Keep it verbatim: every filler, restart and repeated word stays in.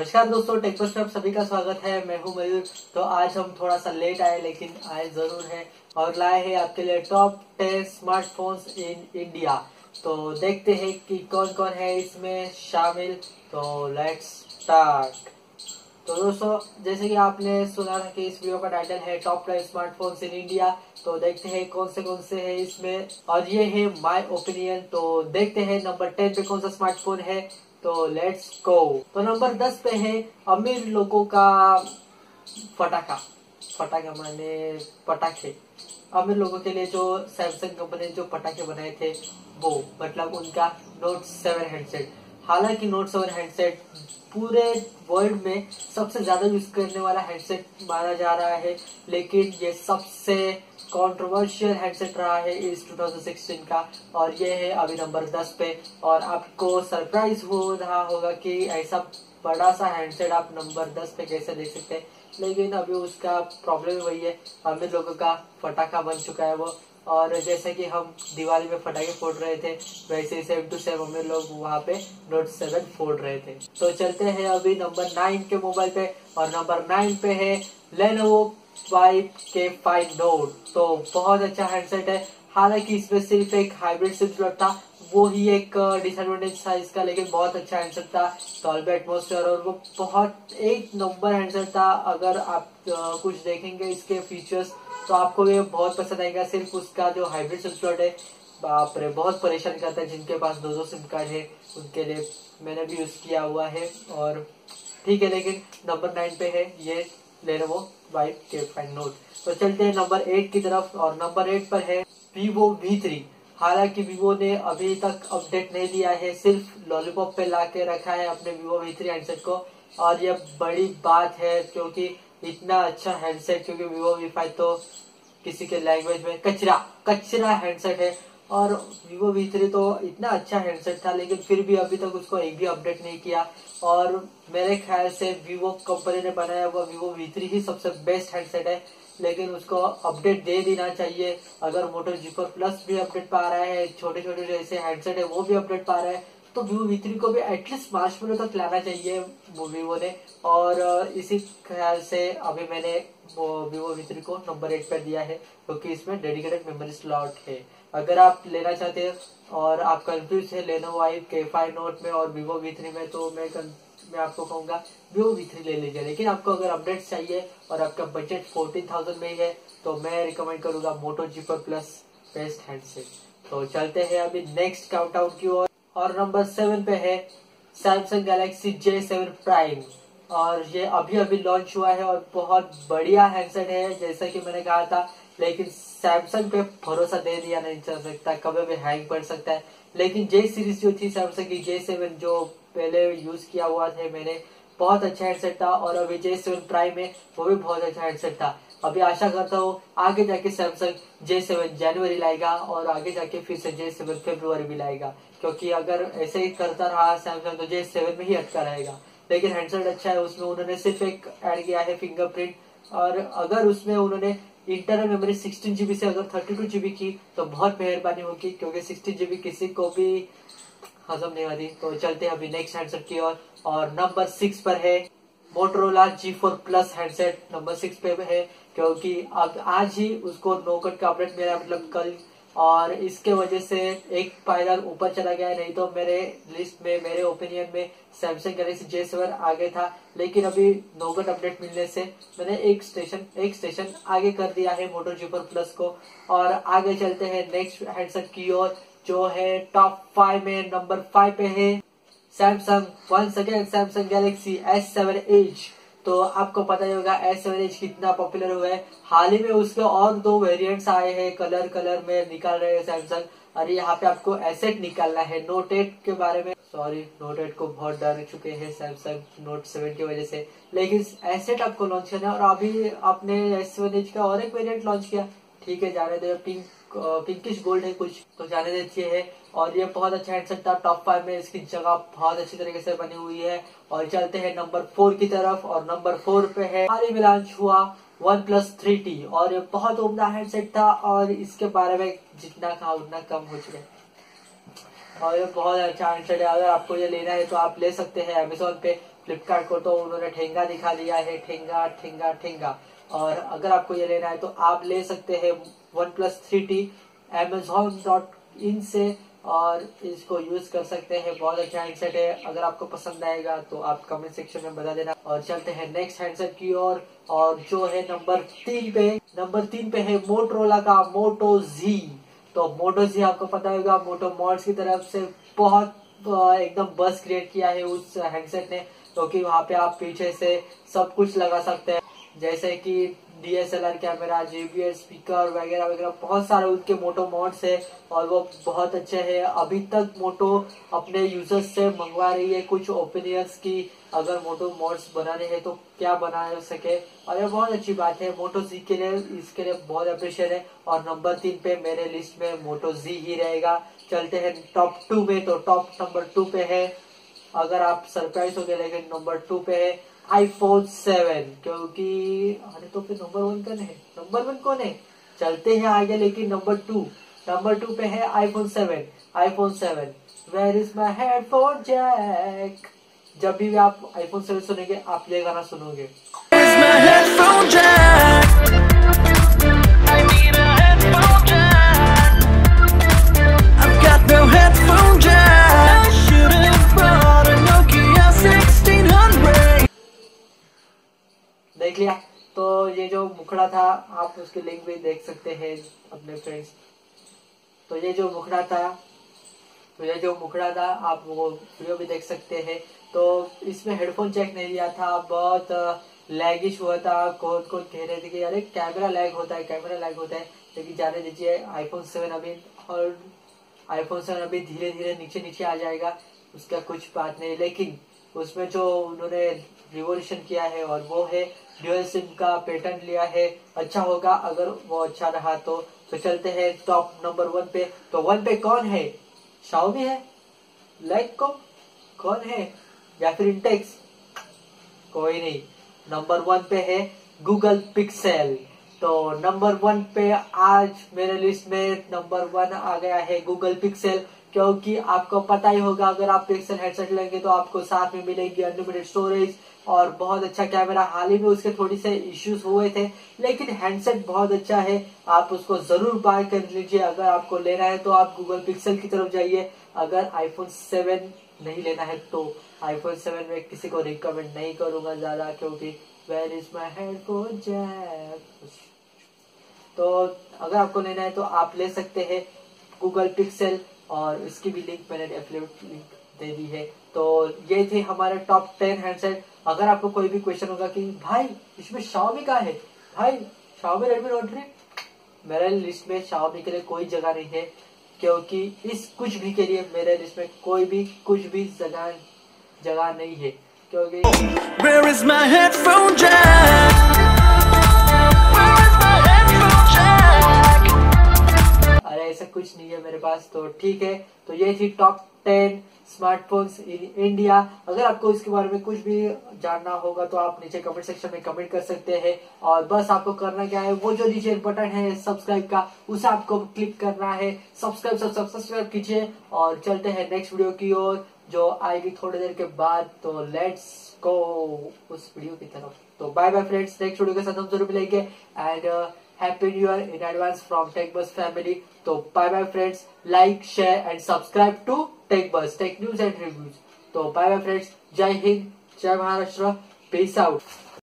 नमस्कार दोस्तों, टेकबज़ में आप सभी का स्वागत है। मैं हूं मयूर। तो आज हम थोड़ा सा लेट आए लेकिन आए जरूर है और लाए हैं आपके लिए top ten smartphones in India. तो देखते हैं कि कौन कौन है इसमें शामिल। तो लेट्स स्टार्ट। तो दोस्तों, जैसे कि आपने सुना था कि इस वीडियो का टाइटल है top ten smartphones in India. तो देखते हैं कौन से कौन से है इसमें, और ये है माय ओपिनियन। तो देखते हैं नंबर टेन पे कौन सा स्मार्टफोन है। तो लेट्स गो। तो नंबर दस पे है अमीर लोगों का फटाखा फटाखा माने पटाखे। अमीर लोगों के लिए जो सैमसंग कंपनी ने जो पटाखे बनाए थे वो, मतलब उनका नोट सेवन हैंडसेट। हालांकि नोट सेवन हैंडसेट पूरे वर्ल्ड में सबसे ज्यादा यूज करने वाला हैंडसेट माना जा रहा है, लेकिन ये सबसे कंट्रोवर्शियल हैंडसेट रहा है इस दो हज़ार सोलह का। और ये है अभी नंबर दस पे। और आपको सरप्राइज हो रहा होगा कि ऐसा बड़ा सा हैंडसेट आप नंबर दस पे कैसे देख सकते हैं, लेकिन अभी उसका प्रॉब्लम वही है, अमीर लोगों का फटाखा बन चुका है वो। और जैसे कि हम दिवाली में फटाखे फोड़ रहे थे, वैसे ही सेम टू सेम हमें लोग वहाँ पे नोट सेवन फोड़ रहे थे। तो चलते हैं अभी नंबर नाइन के मोबाइल पे। और नंबर नाइन पे है Lenovo Vibe K five Note. तो बहुत अच्छा हैंडसेट है। हालांकि इसमें सिर्फ एक हाइब्रिड सिम स्लॉट था, वो ही एक डिसएडवांटेज था इसका, लेकिन बहुत अच्छा हैंडसेट था। सॉल्व एटमोस्फेयर और वो बहुत एक नंबर हैंडसेट था। अगर आप कुछ देखेंगे इसके फीचर्स तो आपको ये बहुत पसंद आएगा। सिर्फ उसका जो हाइब्रिड सिम स्लॉट है, बाप रे, बहुत परेशान करता है। जिनके पास दो दो सिम कार्ड है उनके लिए, मैंने भी यूज किया हुआ है और ठीक है। लेकिन नंबर नाइन पे है ये Lenovo Vibe K five Note। तो चलते हैं नंबर एट की तरफ। और नंबर एट पर है Vivo वी थ्री। हालांकि Vivo ने अभी तक अपडेट नहीं दिया है, सिर्फ लॉलीपॉप पे लाके रखा है अपने Vivo वी थ्री हैंडसेट को। और यह बड़ी बात है क्योंकि इतना अच्छा हैंडसेट, क्योंकि Vivo वी फाइव तो किसी के लैंग्वेज में कचरा कचरा हैंडसेट है और Vivo वी थ्री तो इतना अच्छा हैंडसेट था, लेकिन फिर भी अभी तक उसको एक भी अपडेट नहीं किया। और मेरे ख्याल से Vivo कंपनी ने बनाया हुआ Vivo वी थ्री ही सबसे बेस्ट हैंडसेट है, लेकिन उसको अपडेट दे देना चाहिए। अगर Moto जी फोर Plus भी अपडेट पा रहा है, छोटे छोटे जैसे हैंडसेट है वो भी अपडेट पा रहा है, तो Vivo वी थ्री को भी एटलीस्ट मार्च में तक लाना चाहिए वो Vivo ने। और इसी ख्याल से अभी मैंने वो Vivo वी थ्री को नंबर एट पर दिया है, क्योंकि इसमें डेडिकेटेड मेमोरी स्लॉट है। अगर आप लेना चाहते हैं और आप कंफ्यूज है Lenovo Vibe K five Note में और Vivo वी थ्री में, तो मैं मैं आपको कहूंगा Vivo वी थ्री ले लीजिए। लेकिन आपको अगर अपडेट्स चाहिए और आपका बजट चौदह हज़ार में ही है, तो मैं रिकमेंड करूंगा Moto G four Plus best handset. तो चलते हैं अभी नेक्स्ट काउंटडाउन की ओर। और नंबर सेवन पे है Samsung Galaxy J seven Prime। और ये अभी अभी लॉन्च हुआ है और बहुत बढ़िया हैंडसेट है, जैसा कि मैंने कहा था। लेकिन सैमसंग पे भरोसा दे दिया नहीं जा सकता, कभी भी हैंग पड़ सकता है। लेकिन जे सीरीज जो थी सैमसंग की, जे सेवन जो पहले यूज किया हुआ था मैंने, बहुत अच्छा हैंडसेट था। और अभी जे सेवन प्राइम है, वो भी बहुत अच्छा हैंडसेट था। अभी आशा करता हूँ आगे जाके सैमसंग जे सेवन जनवरी लाएगा और आगे जाके फिर से जे सेवन फेब्रुवरी भी लाएगा, क्योंकि अगर ऐसे ही करता रहा सैमसंग तो जे सेवन में ही अटका रहेगा। लेकिन हैंडसेट अच्छा है। उसमें उन्होंने सिर्फ एक ऐड किया है फिंगरप्रिंट, और अगर उसमें उन्होंने इंटरनल मेमोरी सिक्सटीन जीबी से अगर थर्टी टू जीबी की तो बहुत मेहरबानी होगी, क्योंकि सिक्सटीन जीबी किसी को भी हजम नहीं आती। तो चलते हैं अभी नेक्स्ट हैंडसेट की ओर। और नंबर सिक्स पर है Motorola G four Plus handset. Number six पे है क्योंकि अब आज ही उसको नोकट का अपडेट मिला, मतलब कल, और इसके वजह से एक पायदान ऊपर चला गया। नहीं तो मेरे लिस्ट में, मेरे ओपिनियन में सैमसंग गैलेक्सी जे सेवन आगे था, लेकिन अभी नोकट अपडेट मिलने से मैंने एक स्टेशन एक स्टेशन आगे कर दिया है Moto जी फोर Plus को। और आगे चलते हैं नेक्स्ट हैंडसेट की ओर, जो है टॉप फाइव में। नंबर फाइव पे है Samsung, once again Samsung Galaxy S seven edge. तो आपको पता ही होगा एस सेवन एज कितना पॉपुलर हुआ है। हाल ही में उसके और दो वेरिएंट्स आए हैं, कलर कलर में निकाल रहे हैं सैमसंग। और यहाँ पे आपको एसेट निकालना है नोट एट के बारे में, सॉरी नोट एट को बहुत डर चुके हैं सैमसंग नोट सेवन की वजह से, लेकिन एसेट आपको लॉन्च करना है। और अभी आपने एस सेवन एज का और एक वेरिएंट लॉन्च किया, ठीक है, जाने दे, पिंक पिंकिश गोल्ड है कुछ, तो जाने देती है। और ये बहुत अच्छा हैंडसेट था, टॉप फाइव में इसकी जगह बहुत अच्छी तरीके से बनी हुई है। और चलते हैं नंबर फोर की तरफ। और नंबर फोर पे है हाल ही में लॉन्च हुआ OnePlus थ्री टी। और ये बहुत उम्दा हैंडसेट था, और इसके बारे में जितना कहा उतना कम हो चुका है। और ये बहुत अच्छा हैंडसेट है। अगर आपको ये लेना है तो आप ले सकते हैं अमेजोन पे। फ्लिपकार्ट को तो उन्होंने ठेंगा दिखा दिया है, ठेंगा ठेंगा ठेंगा। और अगर आपको ये लेना है तो आप ले सकते हैं One Plus three T Amazon dot in से और इसको यूज कर सकते हैं। बहुत अच्छा हैंडसेट है, अगर आपको पसंद आएगा तो आप कमेंट सेक्शन में बता देना। और चलते हैं नेक्स्ट हैंडसेट की ओर और, और जो है नंबर तीन पे नंबर तीन पे है मोटरोला का मोटो जी। तो मोटो जी आपको पता होगा मोटो मॉड्स की तरफ से बहुत एकदम बस क्रिएट किया है उस हैंडसेट ने, क्योंकि तो वहाँ पे आप पीछे से सब कुछ लगा सकते हैं जैसे कि D S L R camera, J B L speaker वगैरह वगैरह, बहुत सारे उनके मोटो मॉड्स है और वो बहुत अच्छे हैं। अभी तक मोटो अपने यूजर्स से मंगवा रही है कुछ ओपिनियंस की अगर मोटो मॉड्स बनाने हैं तो क्या बना सके, और ये बहुत अच्छी बात है। मोटो जी के लिए इसके लिए बहुत अप्रिशिएट है और नंबर तीन पे मेरे लिस्ट में मोटो जी ही रहेगा। चलते हैं टॉप टू में, तो टॉप नंबर टू पे है, अगर आप सरप्राइज हो गए लेकिन नंबर टू पे है आईफोन सेवन, क्योंकि अरे तो फिर नंबर वन कौन है, नंबर वन कौन है, चलते हैं आगे। लेकिन नंबर टू नंबर टू पे है iPhone seven iPhone seven. Where is my headphone jack, जब भी आप आईफोन सेवन सुनेंगे आप ये गाना सुनोगे। देख लिया, तो ये जो मुखड़ा था आप उसकी लिंक भी देख सकते हैं अपने फ्रेंड्स। तो ये जो मुखड़ा था तो ये जो मुखड़ा था आप वो वीडियो भी देख सकते हैं। तो इसमें हेडफोन चेक नहीं दिया था, बहुत लैगिश हुआ था, कौन कौन कह रहे थे कि अरे कैमरा लैग होता है कैमरा लैग होता है लेकिन जाने दीजिए आईफोन सेवन अभी और आईफोन सेवन अभी धीरे धीरे नीचे नीचे आ जाएगा, उसका कुछ बात नहीं। लेकिन उसमें जो उन्होंने रिवोल्यूशन किया है और वो है ड्यूअल सिम का पैटर्न लिया है, अच्छा होगा अगर वो अच्छा रहा तो। तो चलते हैं टॉप नंबर वन पे, तो वन पे कौन है, शाओमी है, लेगकॉम कौन है या फिर इंटेक्स, कोई नहीं, नंबर वन पे है गूगल पिक्सेल। तो नंबर वन पे आज मेरे लिस्ट में नंबर वन आ गया है गूगल पिक्सेल, क्योंकि आपको पता ही होगा अगर आप पिक्सेल हेडसेट लेंगे तो आपको साथ में मिलेगी अनलिमिटेड स्टोरेज और बहुत अच्छा कैमरा। हाल ही में उसके थोड़ी से इश्यूज हुए थे लेकिन हैंडसेट बहुत अच्छा है, आप उसको जरूर बाय कर लीजिए। अगर आपको लेना है तो आप गूगल पिक्सेल की तरफ जाइए, अगर आईफोन सेवन नहीं लेना है तो आईफोन सेवन में किसी को रिकमेंड नहीं करूंगा ज्यादा, क्योंकि where is my headphone jack. तो अगर आपको लेना है तो आप ले सकते हैं गूगल पिक्सेल और इसकी भी लिंक मैंने एफिलिएट लिंक दे दी है। तो ये थे हमारे टॉप टेन हैंडसेट। अगर आपको कोई भी क्वेश्चन होगा कि भाई इसमें शाओमी का है, भाई शाओमी रेडमी नोट थ्री, मेरे लिस्ट में शाओमी के लिए कोई जगह नहीं है, क्योंकि इस कुछ भी के लिए मेरे लिस्ट में कोई भी कुछ भी जगह जगह नहीं है, क्योंकि Where is my headphone jack? अरे ऐसा कुछ नहीं है मेरे पास। तो ठीक है, तो ये थी top ten smartphones in India. अगर आपको इसके बारे में कुछ भी जानना होगा तो आप नीचे कमेंट सेक्शन में कमेंट कर सकते हैं। और बस आपको करना क्या है, वो जो नीचे बटन है सब्सक्राइब का उसे आपको क्लिक करना है, सब्सक्राइब सब्सक्राइब सब्सक्राइब कीजिए। और चलते हैं नेक्स्ट वीडियो की ओर जो आएगी थोड़ी देर के बाद, तो लेट्स गो उस वीडियो की तरफ। तो bye bye friends, next video के साथ हम जरूर मिलेंगे and happy new year in advance from टेकबज़ family. तो bye bye friends, like share and subscribe to टेकबज़ tech news and reviews. तो बाय बाय फ्रेंड्स, जय हिंद जय महाराष्ट्र, पीस आउट।